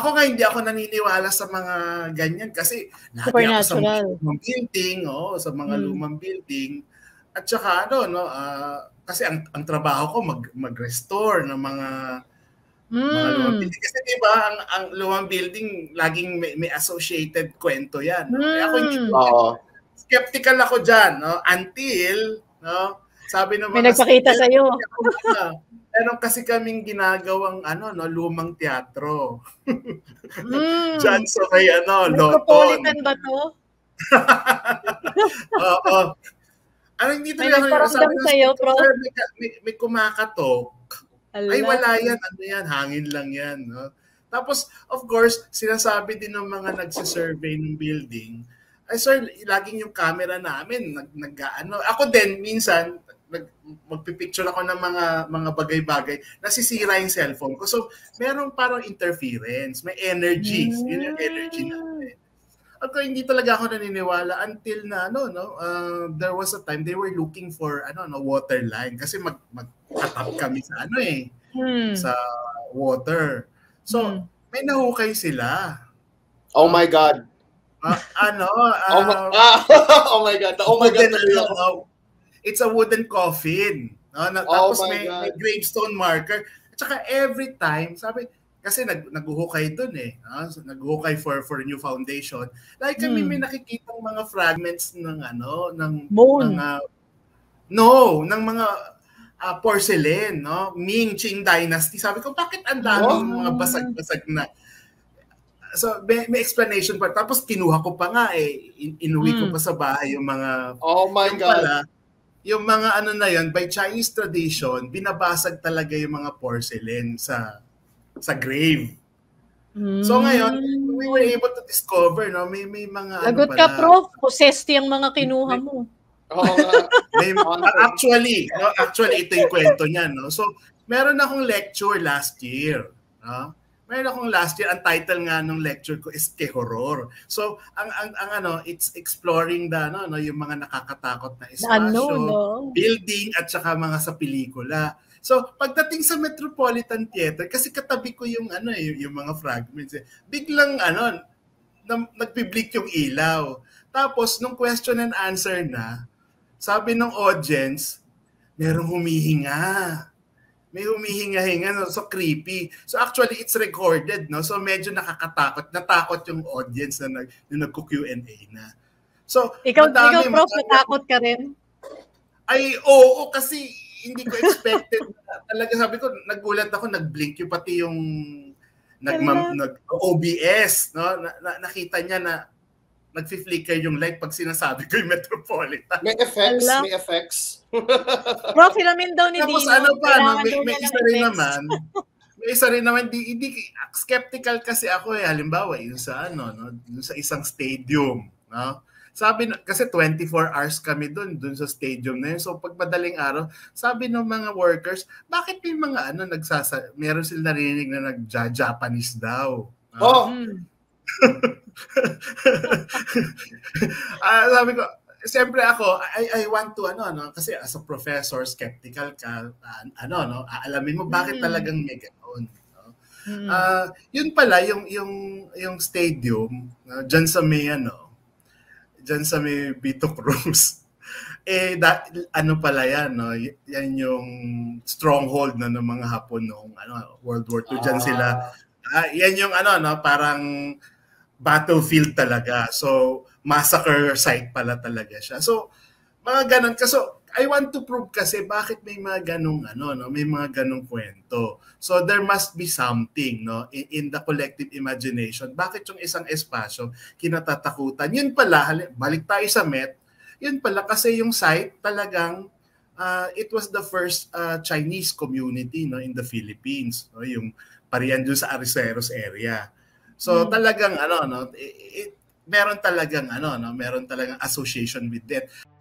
Ako nga hindi ako naniniwala sa mga ganyan kasi supernatural ako sa lumang building, sa mga lumang building. At saka kasi ang trabaho ko mag-restore ng mga lumang building. Kasi diba, ang lumang building laging may associated kwento yan. Kaya ako hindi skeptical ako dyan, until, sabi ng mga... May nagpakita sa'yo. Meron kasi kaming ginagawang, lumang teatro. John Soe, Metropolitan ba to? Oo. Dito may nagparamdam sa'yo, bro? May kumakatok. Ay, wala yan. Ano yan? Hangin lang yan. No? Tapos, of course, sinasabi din ng mga nagsisurvey ng building, ay sir, laging yung camera namin ako din minsan magpipicture ako ng mga bagay-bagay, nasisira yung cellphone ko. So, merong parang interference, may energies, yun yung energy natin. Okay, hindi talaga ako naniniwala until there was a time they were looking for water line kasi magtatap kami sa sa water. So, may nahukay sila. Oh my God. Oh my God. It's a wooden coffin. Tapos may gravestone marker. At saka every time, sabi, kasi naghuhukay dun naghuhukay for new foundation. Like kami may nakikita mga fragments ng ng mga porcelain, Ming Qing dynasty. Sabi ko, bakit ang daming mga basag-basag na? So, may explanation pa. Tapos, kinuha ko pa nga, inuwi ko pa sa bahay yung mga... Oh my God! Pala, yung mga by Chinese tradition, binabasag talaga yung mga porcelain sa grave. So, ngayon, we were able to discover, may mga... Lagot ka, Prof. Possessed yung mga kinuha mo. Oo nga. Actually, ito yung kwento niya, So, meron akong lecture last year, ang title nga ng lecture ko is Horror. So, it's exploring yung mga nakakatakot na espasyo, building, at saka mga sa pelikula. So, pagdating sa Metropolitan Theater, kasi katabi ko yung mga fragments, biglang nagpiblik yung ilaw. Tapos, nung question and answer na, sabi ng audience, merong humihinga. May humihinga-hinga, so creepy. So actually, it's recorded, So medyo nakakatakot. Natakot yung audience na nagko-Q&A na. So, ikaw, Prof, natakot ka rin? Ay, oo, kasi hindi ko expected. Talaga sabi ko, nagulat ako, nag-blink yung pati yung OBS, Nakita niya na nag-flicker yung light pag sinasabi ko yung Metropolitan. May effects, may effects. Prof, ilamin daw ni Dino. Tapos may isa rin naman, hindi, skeptical kasi ako halimbawa yun sa sa isang stadium, Sabi, kasi 24 hours kami dun sa stadium na yun. So pag madaling araw, sabi ng mga workers, bakit may mga meron sila narinig na nag-Japanese daw. Sabi ko, siyempre ako, I want to, kasi as a professor, skeptical ka, alamin mo bakit talagang may ganoon. Yun pala, yung stadium, dyan sa may Vito Cruz, pala yan, yan yung stronghold na ng mga Hapon noong World War II, dyan sila. Yan yung parang battlefield talaga. So, massacre site pala talaga siya. So, mga ganun. So, I want to prove kasi bakit may mga ganung may mga ganung kwento. So, there must be something, in the collective imagination. Bakit yung isang espasyo kinatatakutan? Yun pala, balik tayo sa Met, yun pala kasi yung site talagang it was the first Chinese community in the Philippines. Yung pariyan dun sa Arisueros area. So talagang meron talagang association with that.